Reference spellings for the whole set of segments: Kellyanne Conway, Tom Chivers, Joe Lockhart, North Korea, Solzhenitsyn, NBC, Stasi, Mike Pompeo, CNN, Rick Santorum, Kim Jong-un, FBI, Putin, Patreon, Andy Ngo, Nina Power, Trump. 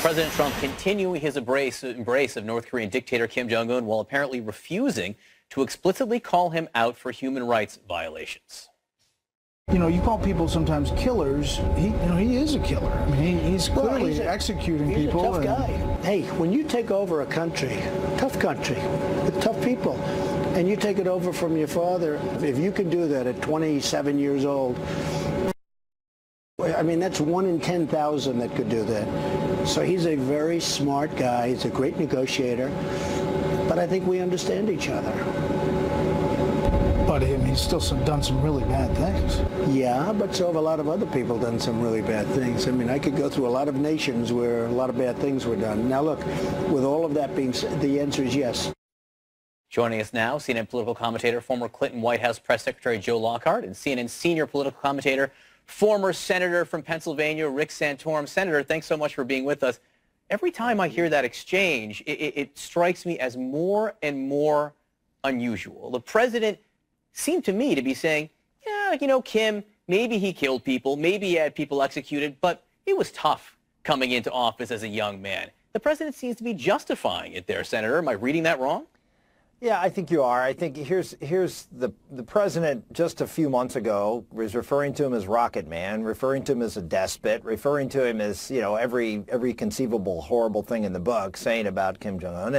President Trump continuing his embrace of North Korean dictator Kim Jong-un while apparently refusing to explicitly call him out for human rights violations. You know, you call people sometimes killers. He is a killer. I mean, he's clearly executing people. He's a tough guy. Hey, when you take over a country with tough people, and you take it over from your father, if you can do that at 27 years old, I mean, that's 1 in 10,000 that could do that. So he's a very smart guy. He's a great negotiator. But I think we understand each other. But he's still done some really bad things. Yeah, but so have a lot of other people done some really bad things. I mean, I could go through a lot of nations where a lot of bad things were done. Now, look, with all of that being said, the answer is yes. Joining us now, CNN political commentator, former Clinton White House Press Secretary Joe Lockhart, and CNN senior political commentator, former senator from Pennsylvania, Rick Santorum. Senator, thanks so much for being with us. Every time I hear that exchange, it strikes me as more and more unusual. The president seemed to me to be saying, yeah, you know, Kim, maybe he killed people, maybe he had people executed, but it was tough coming into office as a young man. The president seems to be justifying it there, Senator. Am I reading that wrong? Yeah, I think you are. I think here's the president just a few months ago was referring to him as Rocket Man, referring to him as a despot, referring to him as, you know, every conceivable horrible thing in the book, saying about Kim Jong-un,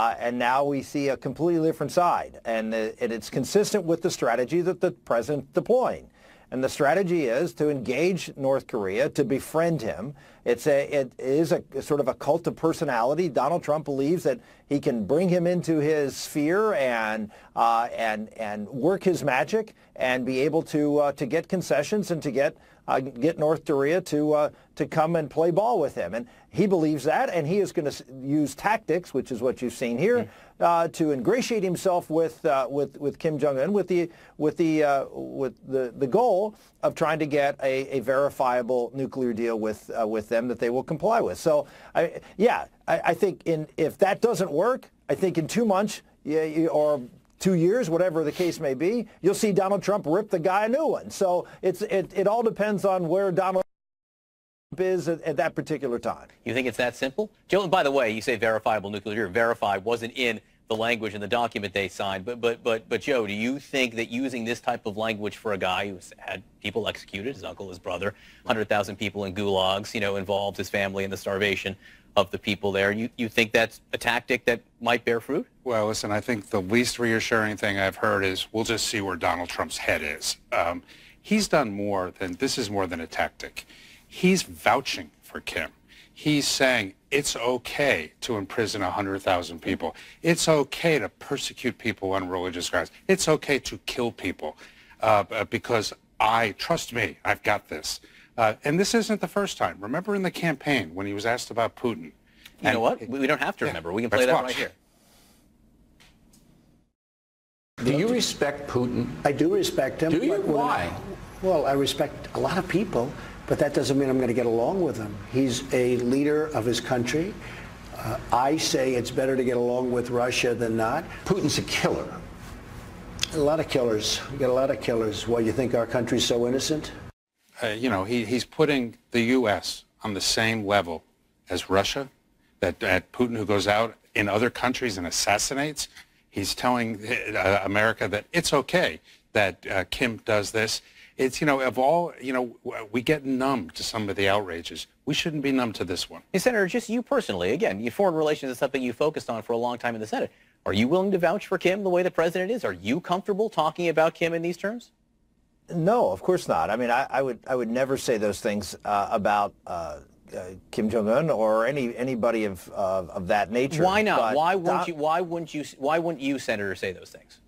and now we see a completely different side, and it's consistent with the strategy that the president's deploying. And the strategy is to engage North Korea, to befriend him. It is a sort of a cult of personality. Donald Trump believes that he can bring him into his sphere and work his magic and be able to get concessions and to get North Korea to come and play ball with him. And he believes that, and he is going to use tactics, which is what you've seen here, to ingratiate himself with Kim Jong-un, with the goal of trying to get a verifiable nuclear deal with them that they will comply with. So, I think if that doesn't work, I think in 2 months or 2 years, whatever the case may be, you'll see Donald Trump rip the guy a new one. So it all depends on where Donald Trump is at that particular time. You think it's that simple? Joe, and by the way, you say verifiable nuclear deal. Verify wasn't in the language in the document they signed. But Joe, do you think that using this type of language for a guy who's had people executed, his uncle, his brother, 100,000 people in gulags, you know, involved his family in the starvation of the people there, you think that's a tactic that might bear fruit? Well, listen, I think the least reassuring thing I've heard is we'll just see where Donald Trump's head is. He's done more than, this is more than a tactic. He's vouching for Kim. He's saying it's okay to imprison 100,000 people. It's okay to persecute people on religious grounds. It's okay to kill people because trust me, I've got this. And this isn't the first time. Remember in the campaign when he was asked about Putin? You know what? We don't have to remember. We can play that right here. Do you respect Putin? I do respect him. Do you? Why? Well, I respect a lot of people, but that doesn't mean I'm going to get along with him. He's a leader of his country. I say it's better to get along with Russia than not. Putin's a killer. A lot of killers. We got a lot of killers. Why, you think our country's so innocent? You know, he's putting the U.S. on the same level as Russia, that Putin, who goes out in other countries and assassinates. He's telling America that it's okay that Kim does this. It's, you know, of all, you know, we get numb to some of the outrages. We shouldn't be numb to this one. Hey, Senator, just you personally, again, foreign relations is something you focused on for a long time in the Senate. Are you willing to vouch for Kim the way the president is? Are you comfortable talking about Kim in these terms? No, of course not. I mean, I would never say those things about Kim Jong-un or anybody of that nature. Why not? But why wouldn't you, Senator, say those things?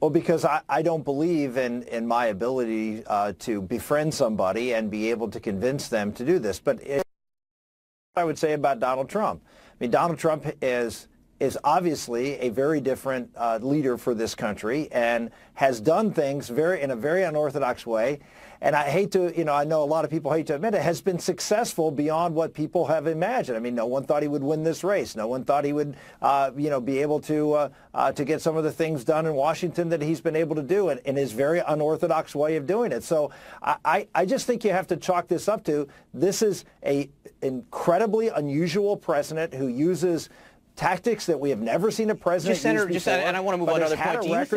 Well, because I don't believe in my ability to befriend somebody and be able to convince them to do this. But I would say about Donald Trump. I mean, Donald Trump is is obviously a very different leader for this country and has done things in a very unorthodox way. And I hate to, I know a lot of people hate to admit it, has been successful beyond what people have imagined. I mean, no one thought he would win this race. No one thought he would, be able to get some of the things done in Washington that he's been able to do in his very unorthodox way of doing it. So I just think you have to chalk this up to this is an incredibly unusual president who uses tactics that we have never seen a president use before, and I want to move on to another point.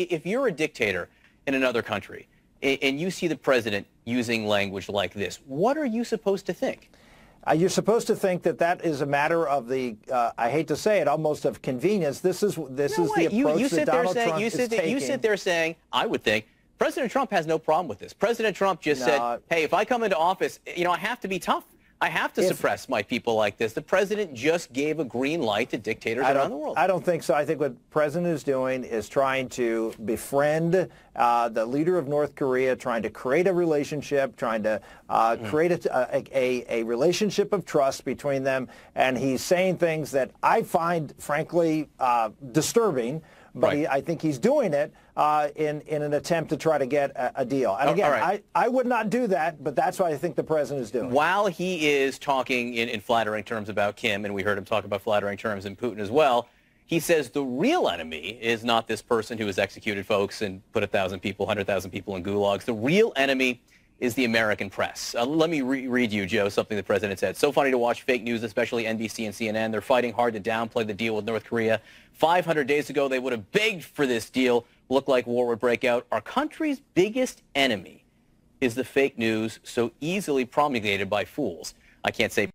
If you're a dictator in another country, and you see the president using language like this, what are you supposed to think? You're supposed to think that that is a matter of the, I hate to say it, almost of convenience. This is the approach that Donald Trump is taking. You sit there saying, I would think, President Trump has no problem with this. President Trump just said, hey, if I come into office, I have to be tough. I have to suppress my people like this. The president just gave a green light to dictators around the world. I don't think so. I think what the president is doing is trying to befriend the leader of North Korea, trying to create a relationship, trying to create a relationship of trust between them. And he's saying things that I find, frankly, disturbing. But right. I think he's doing it in an attempt to try to get a deal. And again, right. I would not do that, but that's what I think the president is doing. While he is talking in flattering terms about Kim, and we heard him talk about flattering terms in Putin as well, he says the real enemy is not this person who has executed folks and put 1,000 people, 100,000 people in gulags. The real enemy is the American press. Let me read you, Joe, something the president said. So funny to watch fake news, especially NBC and CNN. They're fighting hard to downplay the deal with North Korea. 500 days ago, they would have begged for this deal. Looked like war would break out. Our country's biggest enemy is the fake news so easily promulgated by fools. I can't say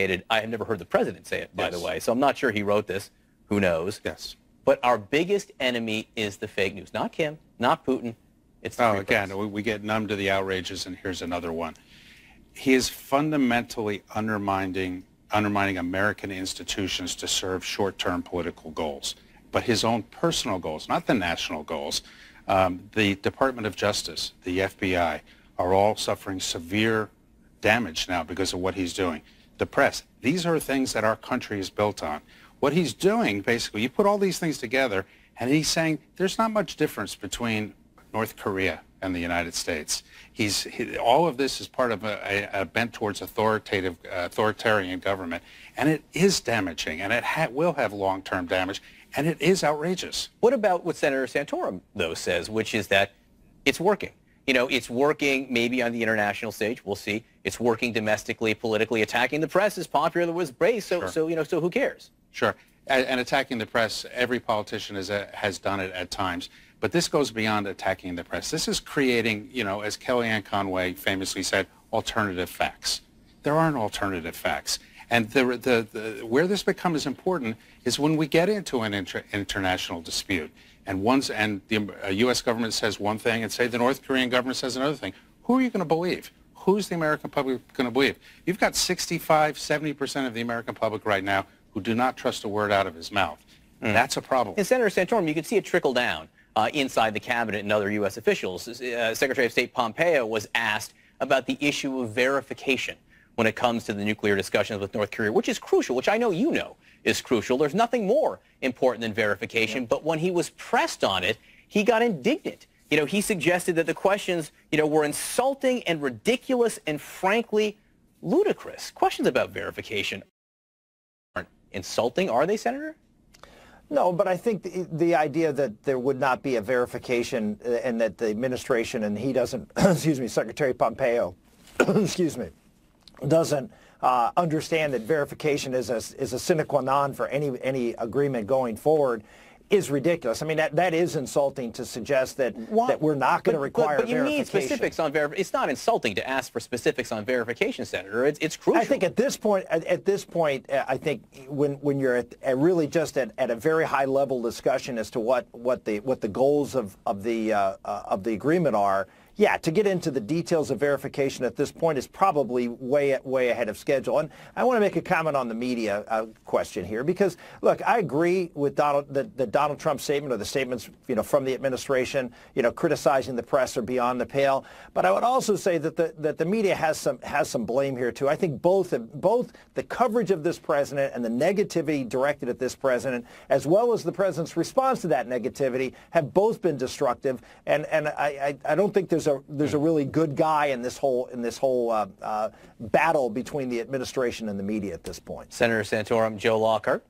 I have never heard the president say it, by the way, so I'm not sure he wrote this. Who knows? Yes. But our biggest enemy is the fake news. Not Kim, not Putin. Again, we get numb to the outrages, and here's another one. He is fundamentally undermining American institutions to serve short-term political goals, but his own personal goals, not the national goals. The Department of Justice, the FBI, are all suffering severe damage now because of what he's doing. The press, these are things that our country is built on. What he's doing, basically, you put all these things together, and he's saying there's not much difference between North Korea and the United States. All of this is part of a bent towards authoritarian government, and it is damaging, and it will have long-term damage, and it is outrageous. What about what Senator Santorum, though, says, which is that it's working? It's working maybe on the international stage. We'll see. It's working domestically, politically. Attacking the press is popular with base, so who cares? Sure. And attacking the press, every politician has done it at times. But this goes beyond attacking the press. This is creating, as Kellyanne Conway famously said, alternative facts. There aren't alternative facts. And where this becomes important is when we get into an international dispute, and the U.S. government says one thing, and say the North Korean government says another thing. Who are you going to believe? Who's the American public going to believe? You've got 65–70% of the American public right now who do not trust a word out of his mouth. Mm. That's a problem. And Senator Santorum, you can see it trickle down inside the cabinet and other U.S. officials. Secretary of State Pompeo was asked about the issue of verification when it comes to the nuclear discussions with North Korea, which is crucial, which I know you know is crucial. There's nothing more important than verification. Yeah. But when he was pressed on it, he got indignant. He suggested that the questions, were insulting and ridiculous and frankly ludicrous. Questions about verification aren't insulting, are they, Senator? No, but I think the idea that there would not be a verification and that the administration and he doesn't, excuse me, Secretary Pompeo, excuse me, doesn't understand that verification is a sine qua non for any agreement going forward is ridiculous. I mean, that is insulting to suggest that we're not going to require verification. But you need specifics on verification. It's not insulting to ask for specifics on verification, Senator. It's crucial. I think at this point, I think when you're really just at a very high level discussion as to what the goals of the agreement are, Yeah, to get into the details of verification at this point is probably way ahead of schedule. And I want to make a comment on the media question here, because look, I agree with the Donald Trump statement, or the statements from the administration criticizing the press are beyond the pale. But I would also say that the media has some blame here too. I think both the coverage of this president and the negativity directed at this president, as well as the president's response to that negativity, have both been destructive. And I don't think there's a really good guy in this whole battle between the administration and the media at this point. Senator Santorum, Joe Lockhart.